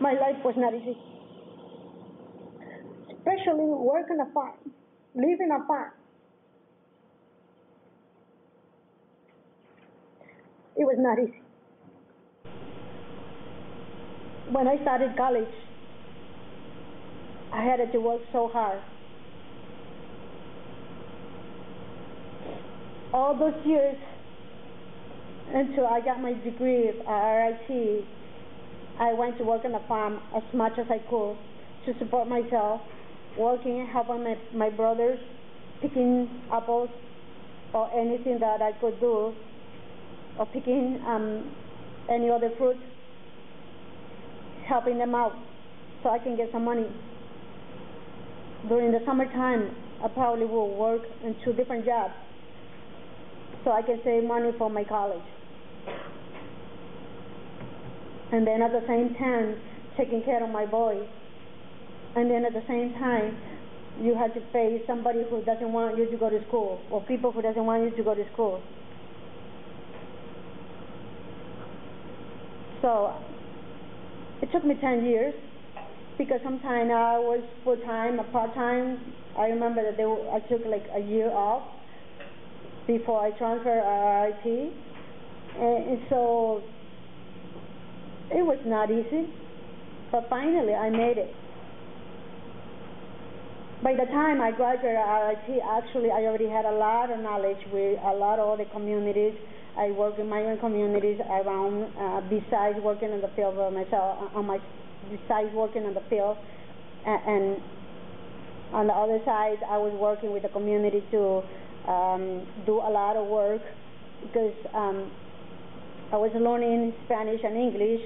My life was not easy. Especially working a farm, living a farm. It was not easy. When I started college, I had to work so hard. All those years until I got my degree at RIT, I went to work on the farm as much as I could to support myself, working, helping my brothers, picking apples or anything that I could do, or picking any other fruit, helping them out so I can get some money. During the summertime, I probably will work in 2 different jobs so I can save money for my college. And then at the same time, taking care of my boys. And then at the same time, you have to face somebody who doesn't want you to go to school, or people who doesn't want you to go to school. So it took me 10 years, because sometimes I was full-time, part-time. I remember that I took like a year off before I transferred RIT. And so it was not easy, but finally I made it. By the time I graduated RIT, actually I already had a lot of knowledge with a lot of other communities. I work in migrant communities around, besides working in the field by myself, besides working on the field, and on the other side, I was working with the community to do a lot of work, because I was learning Spanish and English.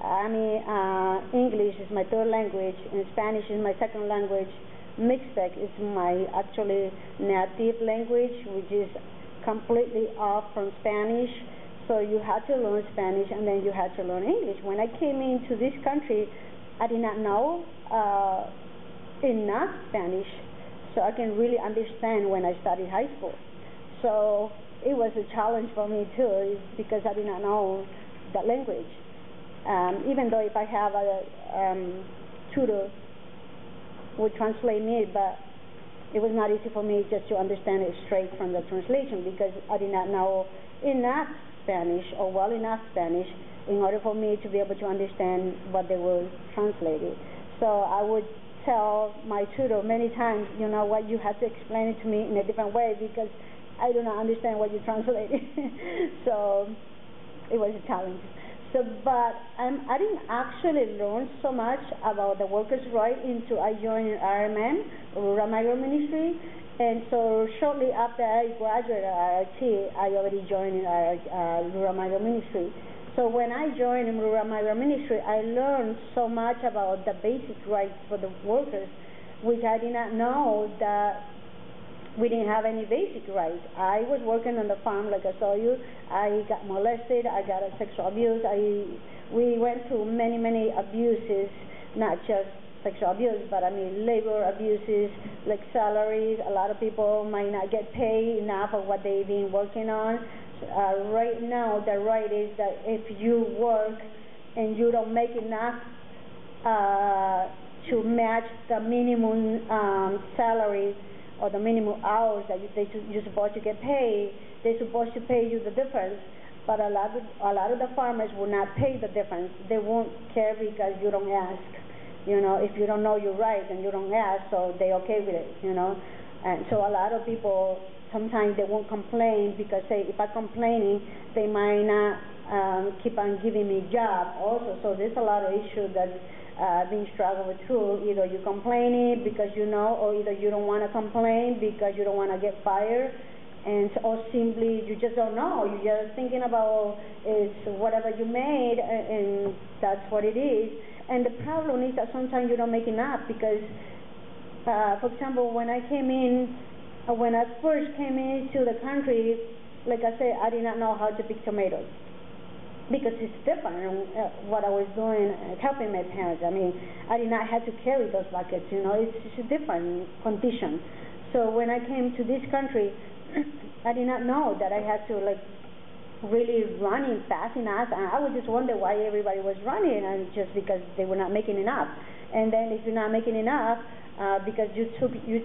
I mean, English is my 3rd language, and Spanish is my 2nd language. Mixtec is my actually native language, which is completely off from Spanish, so you had to learn Spanish and then you had to learn English. When I came into this country, I did not know enough Spanish, so I can really understand when I studied high school. So it was a challenge for me too, because I did not know the language. Even though if I have a tutor would translate me, but it was not easy for me just to understand it straight from the translation, because I did not know enough Spanish or well enough Spanish in order for me to be able to understand what they were translating. So I would tell my tutor many times, you know what, you have to explain it to me in a different way because I do not understand what you translated. So it was a challenge. So, but I didn't actually learn so much about the workers' rights until I joined RMN, Rural Migros Ministry, and so shortly after I graduated RIT, I already joined Rural Migros Ministry. So when I joined Rural Migros Ministry, I learned so much about the basic rights for the workers, which I did not know that we didn't have any basic rights. I was working on the farm, like I saw you. I got molested. I got sexual abuse. We went through many, many abuses, not just sexual abuse, but I mean labor abuses, like salaries. A lot of people might not get paid enough of what they've been working on. Right now, the right is that if you work and you don't make enough to match the minimum salary, or the minimum hours that you're supposed to get paid, they're supposed to pay you the difference, but a lot of the farmers will not pay the difference. They won't care because you don't ask. You know, if you don't know your rights and you don't ask, so they're okay with it, you know. And so a lot of people, sometimes they won't complain because if I'm complaining, they might not keep on giving me job also. So there's a lot of issues that being struggled through. Either you complaining because you know, or either you don't want to complain because you don't want to get fired, and or simply you just don't know. You're just thinking about it's whatever you made, and that's what it is. And the problem is that sometimes you don't make enough because, for example, when I first came into the country, like I said, I did not know how to pick tomatoes, because it's different what I was doing, helping my parents. I mean, I did not have to carry those buckets, you know, it's a different condition. So when I came to this country, I did not know that I had to like really running fast enough, and I would just wonder why everybody was running, and just because they were not making enough. And then if you're not making enough, because you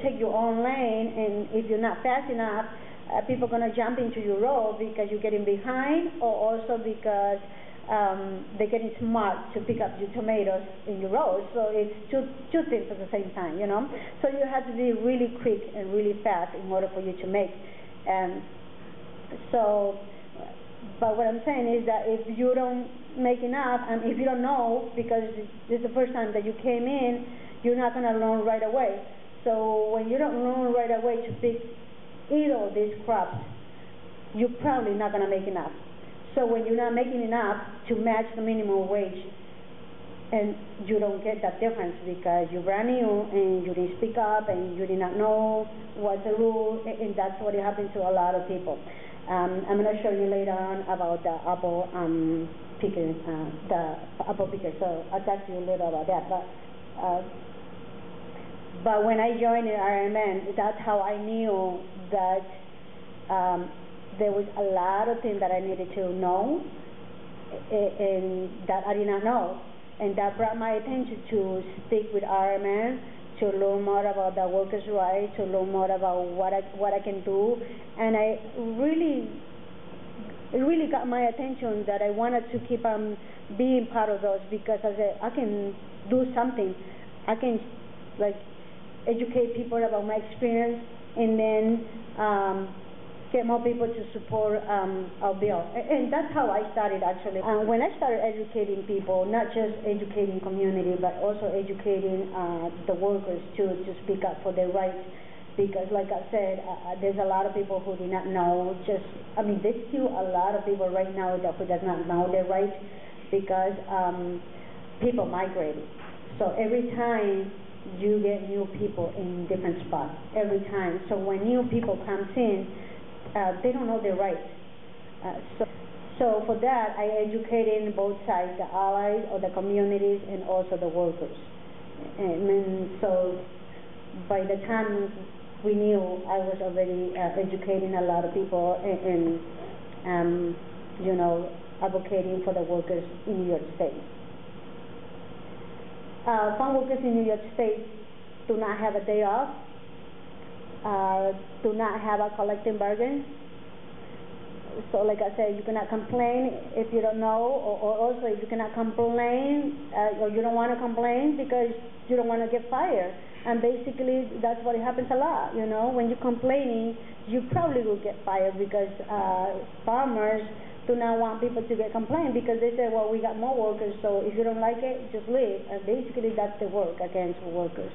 take your own lane, and if you're not fast enough, people are going to jump into your road because you're getting behind, or also because they're getting smart to pick up your tomatoes in your road. So it's two things at the same time, you know. So you have to be really quick and really fast in order for you to make. But what I'm saying is that if you don't make enough, and if you don't know, because this is the first time that you came in, you're not going to learn right away. So when you don't learn right away to eat all these crops, you're probably not going to make enough. So when you're not making enough to match the minimum wage, and you don't get that difference because you're brand new and you didn't speak up and you did not know what's the rule, and that's what happens to a lot of people. I'm going to show you later on about the apple picker, so I'll talk to you later about that. But when I joined the RMN, that's how I knew that there was a lot of things that I needed to know and that I did not know. And that brought my attention to speak with RMN, to learn more about the workers' rights, to learn more about what I can do. And it really got my attention that I wanted to keep on being part of those, because I said, I can do something. I can, like, educate people about my experience, and then get more people to support our bill. And that's how I started, actually. When I started educating people, not just educating community, but also educating the workers too, to speak up for their rights. Because like I said, there's a lot of people who do not know, there's still a lot of people right now that who does not know their rights, because people migrate. So every time you get new people in different spots, every time. So when new people comes in, they don't know their rights. So for that, I educated both sides, the allies or the communities, and also the workers. And so by the time we knew, I was already educating a lot of people and you know, advocating for the workers in New York State. Farm workers in New York State do not have a day off. Do not have a collective bargain. So like I said, you cannot complain if you don't know, or also you cannot complain, or you don't want to complain because you don't want to get fired. And basically that's what happens a lot, you know. When you're complaining, you probably will get fired, because farmers do not want people to get complained, because they say, well, we got more workers, so if you don't like it, just leave. And basically that's the work against workers.